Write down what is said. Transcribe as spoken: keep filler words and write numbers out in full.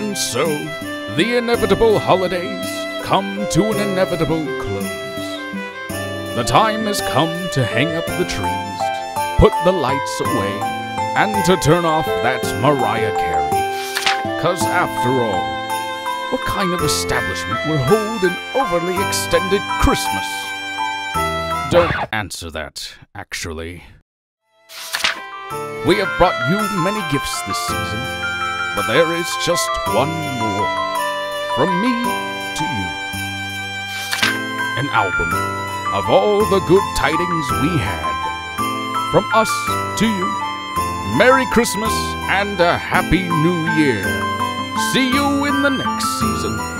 And so, the inevitable holidays come to an inevitable close. The time has come to hang up the trees, put the lights away, and to turn off that Mariah Carey. 'Cause after all, what kind of establishment will hold an overly extended Christmas? Don't answer that, actually. We have brought you many gifts this season, but there is just one more. From me to you. An album of all the good tidings we had. From us to you, Merry Christmas and a Happy New Year. See you in the next season.